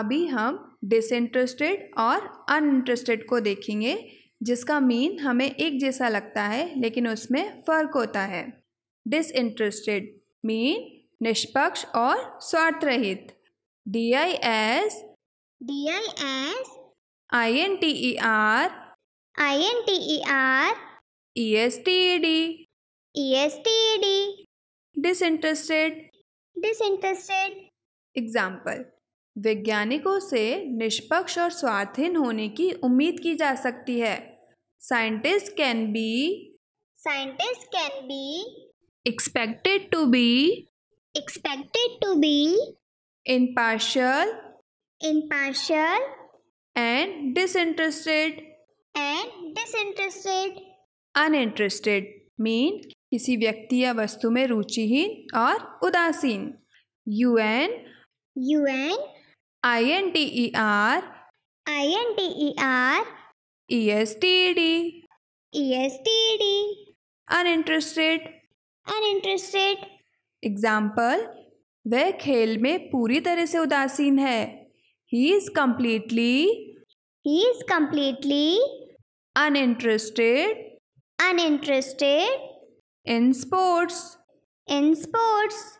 अभी हम डिसइंटरेस्टेड और अनइंटरेस्टेड को देखेंगे, जिसका मीन हमें एक जैसा लगता है लेकिन उसमें फ़र्क होता है। डिसइंटरेस्टेड मीन निष्पक्ष और स्वार्थ रहित। DIS INTER ESTED disinterested. Example, वैज्ञानिकों से निष्पक्ष और स्वार्थहीन होने की उम्मीद की जा सकती है। Scientist can be expected to be impartial and disinterested। uninterested mean किसी व्यक्ति या वस्तु में रुचिहीन और उदासीन। UN INTER ESTED uninterested। Example, वह खेल में पूरी तरह से उदासीन है। He is completely uninterested in sports।